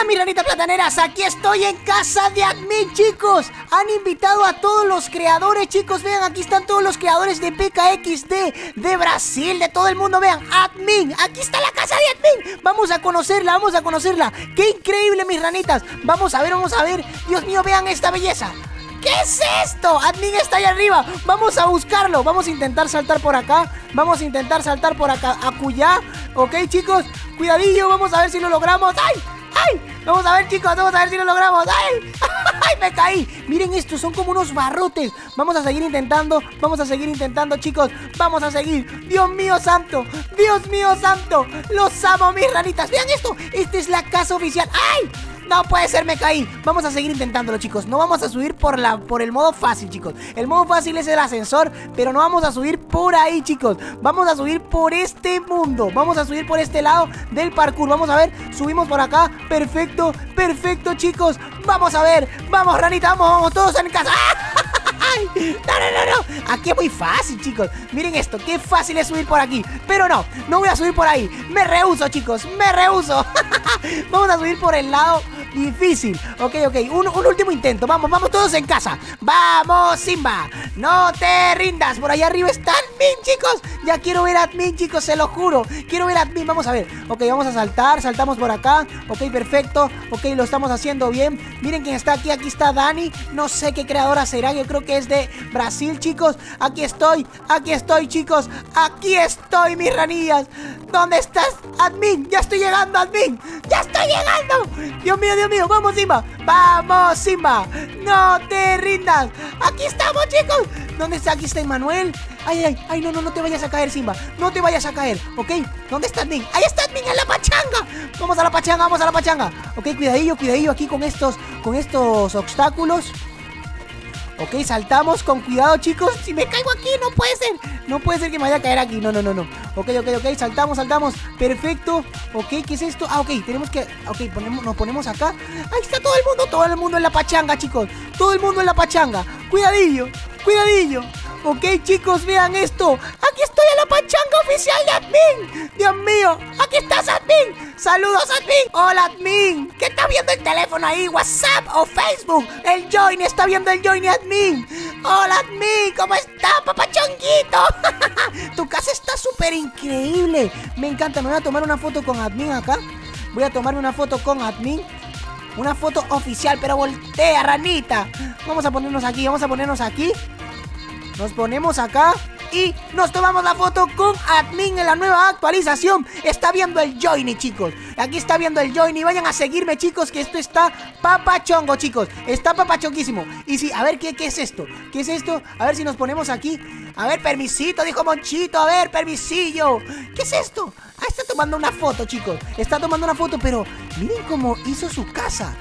Hola mis ranitas plataneras, aquí estoy en casa de Admin, chicos. Han invitado a todos los creadores, chicos. Vean, aquí están todos los creadores de PKXD, de Brasil, de todo el mundo. Vean, Admin, aquí está la casa de Admin. Vamos a conocerla, vamos a conocerla. Qué increíble mis ranitas. Vamos a ver, vamos a ver. Dios mío, vean esta belleza. ¿Qué es esto? Admin está ahí arriba. Vamos a buscarlo, vamos a intentar saltar por acá. Vamos a intentar saltar por acá, acullá. Ok chicos, cuidadillo, vamos a ver si lo logramos. ¡Ay! ¡Ay! Vamos a ver chicos, vamos a ver si lo logramos. ¡Ay! ¡Ay! ¡Me caí! Miren esto, son como unos barrotes. Vamos a seguir intentando chicos. Vamos a seguir. ¡Dios mío santo! ¡Dios mío santo! ¡Los amo mis ranitas! ¡Vean esto! Esta es la casa oficial. ¡Ay! No puede ser, me caí. Vamos a seguir intentándolo, chicos. No vamos a subir por el modo fácil, chicos. El modo fácil es el ascensor, pero no vamos a subir por ahí, chicos. Vamos a subir por este mundo. Vamos a subir por este lado del parkour. Vamos a ver, subimos por acá. Perfecto, perfecto, chicos. Vamos a ver, vamos, ranita, vamos, vamos, todos en casa. ¡Ah! No, aquí es muy fácil, chicos. Miren esto, qué fácil es subir por aquí. Pero no, no voy a subir por ahí. Me rehuso, chicos, me rehuso. Vamos a subir por el lado difícil. Ok, un último intento. Vamos, vamos todos en casa. Vamos, Simba, no te rindas. Por allá arriba está Admin, chicos. Ya quiero ver a Admin, chicos, se lo juro. Quiero ver a Admin, vamos a ver. Ok, vamos a saltar, saltamos por acá. Ok, perfecto, ok, lo estamos haciendo bien. Miren quién está aquí, aquí está Dani. No sé qué creadora será, yo creo que es de Brasil, chicos. Aquí estoy, chicos. Aquí estoy, mis ranillas. ¿Dónde estás, Admin? Ya estoy llegando, Admin. ¡Ya estoy llegando! Dios mío, vamos, Simba. Vamos, Simba. No te rindas. Aquí estamos, chicos. ¿Dónde está? Aquí está Emmanuel. Ay, ay, ay, no, no, no te vayas a caer, Simba. No te vayas a caer, ¿ok? ¿Dónde está Admin? Ahí está Admin, en la pachanga. Vamos a la pachanga, vamos a la pachanga. Ok, cuidadillo, cuidadillo aquí con estos obstáculos. Ok, saltamos con cuidado, chicos. Si me caigo aquí, no puede ser. No puede ser que me vaya a caer aquí. No, no, no, no. Ok, saltamos, saltamos. Perfecto. Ok, ¿qué es esto? Ah, ok, tenemos que... Ok, nos ponemos acá. Ahí está todo el mundo. Todo el mundo en la pachanga, chicos. Todo el mundo en la pachanga. Cuidadillo, cuidadillo. Ok, chicos, vean esto. Aquí estoy en la pachanga oficial de Admin. Dios mío, aquí estás, Admin. Saludos, Admin. Hola, Admin. ¿Qué está viendo el teléfono ahí? ¿WhatsApp o Facebook? El Joyny, está viendo el Joyny, Admin. Hola, Admin. ¿Cómo está, papachonguito? Tu casa está súper increíble. Me encanta. Me voy a tomar una foto con Admin acá. Voy a tomarme una foto con Admin. Una foto oficial, pero voltea, ranita. Vamos a ponernos aquí, vamos a ponernos aquí. Nos ponemos acá y nos tomamos la foto con Admin en la nueva actualización. Está viendo el Joyny, chicos. Aquí está viendo el Joyny. Vayan a seguirme, chicos, que esto está papachongo, chicos. Está papachonguísimo. Y sí, a ver, ¿qué es esto? ¿Qué es esto? A ver si nos ponemos aquí. A ver, permisito, dijo Monchito. A ver, permisillo. ¿Qué es esto? Ah, está tomando una foto, chicos. Está tomando una foto, pero miren cómo hizo su casa.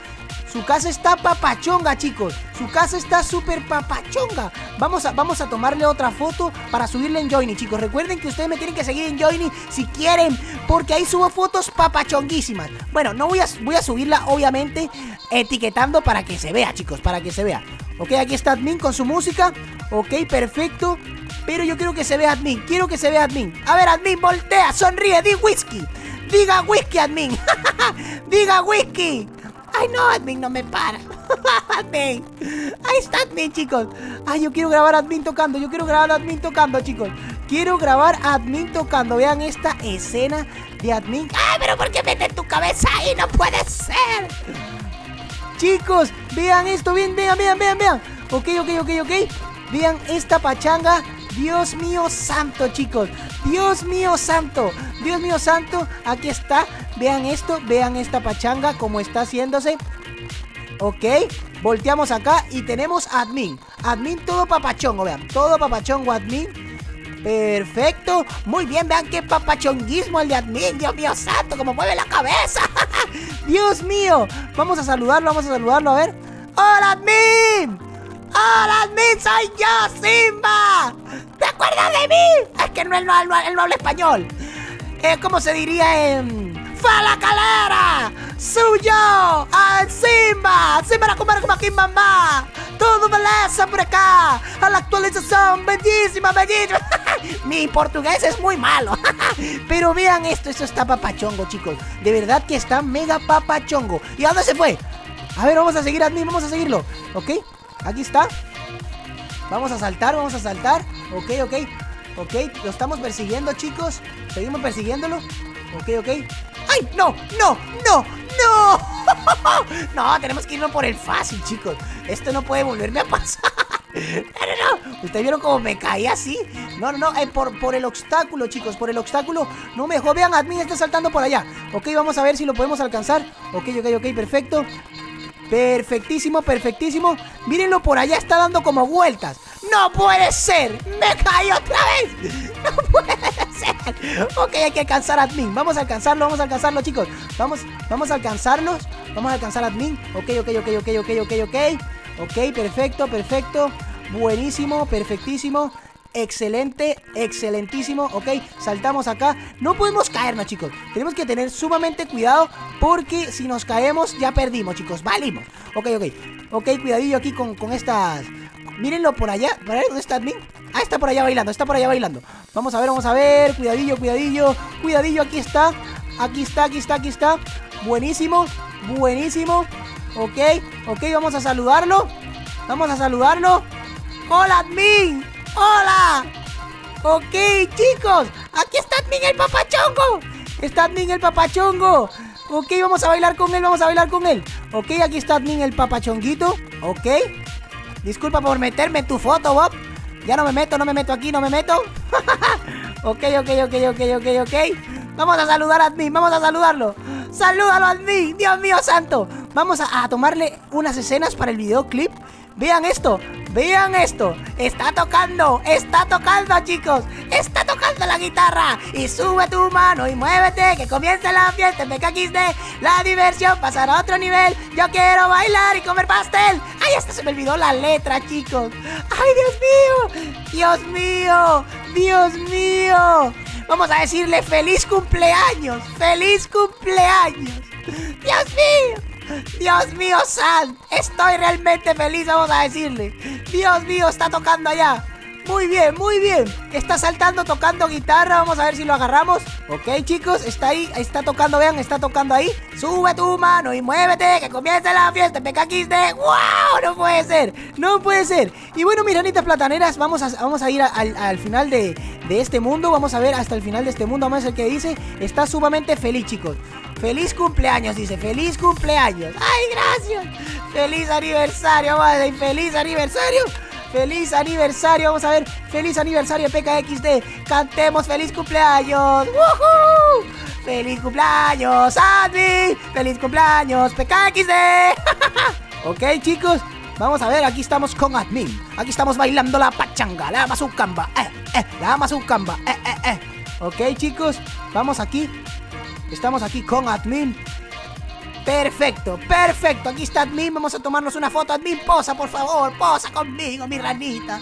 Su casa está papachonga, chicos. Su casa está súper papachonga. Vamos a tomarle otra foto para subirle en Joyny, chicos. Recuerden que ustedes me tienen que seguir en Joyny si quieren, porque ahí subo fotos papachonguísimas. Bueno, no voy a subirla, obviamente, etiquetando para que se vea, chicos, para que se vea. Ok, aquí está Admin con su música. Ok, perfecto. Pero yo quiero que se vea Admin, quiero que se vea Admin. A ver, Admin, voltea, sonríe, di whisky. Diga whisky, Admin. Diga whisky. Ay, no, Admin, no me para. Admin. Ahí está Admin, chicos. Ay, yo quiero grabar a Admin tocando. Yo quiero grabar a Admin tocando, chicos. Quiero grabar a Admin tocando. Vean esta escena de Admin. Ay, pero ¿por qué metes tu cabeza ahí? No puede ser. Chicos, vean esto. Vean. Ok. Vean esta pachanga. Dios mío santo, chicos. Dios mío santo. Dios mío santo. Aquí está. Vean esto. Vean esta pachanga como está haciéndose. Ok. Volteamos acá y tenemos Admin. Admin todo papachongo. Vean. Todo papachongo Admin. Perfecto. Muy bien. Vean qué papachonguismo el de Admin. Dios mío santo. Como mueve la cabeza. Dios mío. Vamos a saludarlo. Vamos a saludarlo. A ver. ¡Hola, Admin! ¡Hola, Admin! ¡Soy yo, Simba! ¿Te acuerdas de mí? Es que él no habla español. ¿Cómo se diría en...? ¡Fa la calera! ¡Suyo! ¡Al Simba! Sim para comer como aqui, mamá. Tudo beleza por acá. A la actualización, bellísima, bellísima. Mi portugués es muy malo. Pero vean esto, esto está papachongo, chicos. De verdad que está mega papachongo. ¿Y a dónde se fue? A ver, vamos a seguir a Admin, vamos a seguirlo. Ok, aquí está. Vamos a saltar Ok, ok, ok, lo estamos persiguiendo, chicos. Seguimos persiguiéndolo. Ok, ok. ¡Ay, no, no, no, no! No, tenemos que irnos por el fácil, chicos. Esto no puede volverme a pasar. No, no, no. ¿Ustedes vieron cómo me caí así? No, no, no, por el obstáculo, chicos. Por el obstáculo, no me jodan. Admin está saltando por allá. Ok, vamos a ver si lo podemos alcanzar. Ok, ok, ok, perfecto. Perfectísimo, perfectísimo. Mírenlo, por allá está dando como vueltas. ¡No puede ser! ¡Me caí otra vez! ¡No puede ser! Ok, hay que alcanzar a Admin. Vamos a alcanzarlo, chicos. Vamos a alcanzarlos. Vamos a alcanzar a Admin. Ok, ok, ok, ok, ok, ok, ok. Ok, perfecto, perfecto. Buenísimo, perfectísimo. Excelente, excelentísimo. Ok, saltamos acá. No podemos caernos, chicos. Tenemos que tener sumamente cuidado, porque si nos caemos ya perdimos, chicos. Valimos. Ok, ok. Ok, cuidadillo aquí con estas... Mírenlo por allá. ¿Para ver dónde está Admin? Ah, está por allá bailando, está por allá bailando. Vamos a ver, vamos a ver. Cuidadillo, cuidadillo. Cuidadillo, aquí está. Aquí está, aquí está, aquí está. Buenísimo, buenísimo. Ok, ok, vamos a saludarlo. Vamos a saludarlo. ¡Hola, Admin! ¡Hola! Ok, chicos, aquí está Admin el papachongo. Está Admin el papachongo. Ok, vamos a bailar con él, vamos a bailar con él. Ok, aquí está Admin el papachonguito. Ok. Disculpa por meterme en tu foto, Bob. Ya no me meto, no me meto aquí, no me meto. Ok, ok, ok, ok, ok, ok. Vamos a saludar a Admin, vamos a saludarlo. ¡Salúdalo, Admin! ¡Dios mío santo! Vamos a tomarle unas escenas para el videoclip. Vean esto, vean esto. Está tocando, chicos. Está tocando la guitarra. Y sube tu mano y muévete, que comience la fiesta en PKXD. La diversión pasará a otro nivel. Yo quiero bailar y comer pastel. Ay, hasta se me olvidó la letra, chicos. Ay, Dios mío. Dios mío, Dios mío. Vamos a decirle feliz cumpleaños. Feliz cumpleaños. Dios mío. Dios mío, San, estoy realmente feliz, vamos a decirle. Dios mío, está tocando allá. Muy bien, muy bien. Está saltando, tocando guitarra, vamos a ver si lo agarramos. Ok, chicos, está ahí, está tocando, vean, está tocando ahí. Sube tu mano y muévete, que comience la fiesta, PKXD. ¡Wow! No puede ser, no puede ser. Y bueno, mis ranitas plataneras, vamos a ir al final de este mundo. Vamos a ver hasta el final de este mundo. Vamos a ver qué dice. Está sumamente feliz, chicos. Feliz cumpleaños, dice, feliz cumpleaños. Ay, gracias. Feliz aniversario, madre. Feliz aniversario. Feliz aniversario, vamos a ver. Feliz aniversario, PKXD. Cantemos feliz cumpleaños. ¡Woohoo! Feliz cumpleaños, Admin. Feliz cumpleaños, PKXD. Ok, chicos, vamos a ver, aquí estamos con Admin. Aquí estamos bailando la pachanga, la mazucamba. La mazucamba. Ok, chicos, vamos aquí. Estamos aquí con Admin. Perfecto, perfecto. Aquí está Admin, vamos a tomarnos una foto. Admin, posa, por favor, posa conmigo, mi ranita.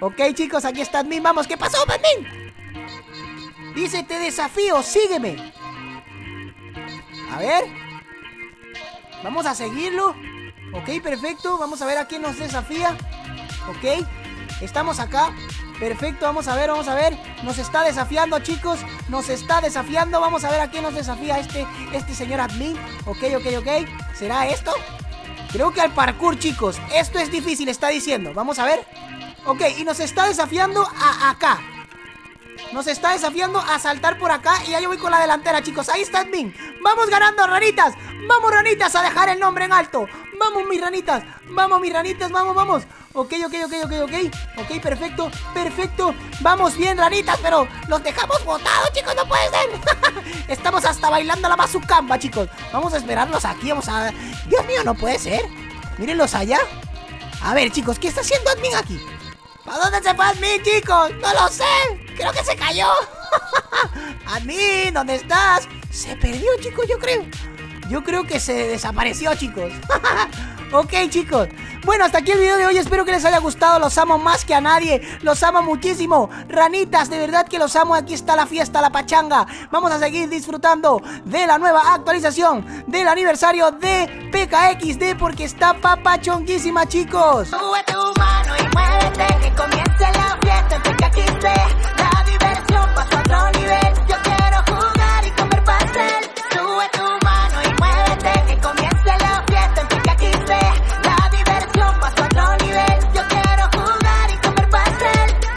Ok, chicos, aquí está Admin. Vamos, ¿qué pasó, Admin? Dice, te desafío, sígueme. A ver. Vamos a seguirlo. Ok, perfecto, vamos a ver a quién nos desafía. Ok, estamos acá. Perfecto, vamos a ver, vamos a ver. Nos está desafiando, chicos. Nos está desafiando, vamos a ver a quién nos desafía este señor Admin. Ok, ok, ok, ¿será esto? Creo que al parkour, chicos. Esto es difícil, está diciendo, vamos a ver. Ok, y nos está desafiando a acá. Nos está desafiando a saltar por acá. Y ya yo voy con la delantera, chicos, ahí está Admin. Vamos ganando, ranitas. Vamos, ranitas, a dejar el nombre en alto. Vamos, mis ranitas, vamos, mis ranitas. Vamos, vamos. Ok, ok, ok, ok, ok. Ok, perfecto, perfecto. Vamos bien, ranitas, pero los dejamos botados, chicos, no puede ser. Estamos hasta bailando la mazucamba, chicos. Vamos a esperarlos aquí, vamos a... Dios mío, no puede ser. Mírenlos allá. A ver, chicos, ¿qué está haciendo Admin aquí? ¿Para dónde se fue Admin, chicos? No lo sé, creo que se cayó. Admin, ¿dónde estás? Se perdió, chicos, yo creo. Yo creo que se desapareció, chicos. Ok, chicos, Bueno, hasta aquí el video de hoy, espero que les haya gustado. Los amo más que a nadie, los amo muchísimo. Ranitas, de verdad que los amo. Aquí está la fiesta, la pachanga. Vamos a seguir disfrutando de la nueva actualización del aniversario de PKXD, porque está papachonguísima, chicos. Sube tu mano y muévete, que comience la fiesta en PKXD.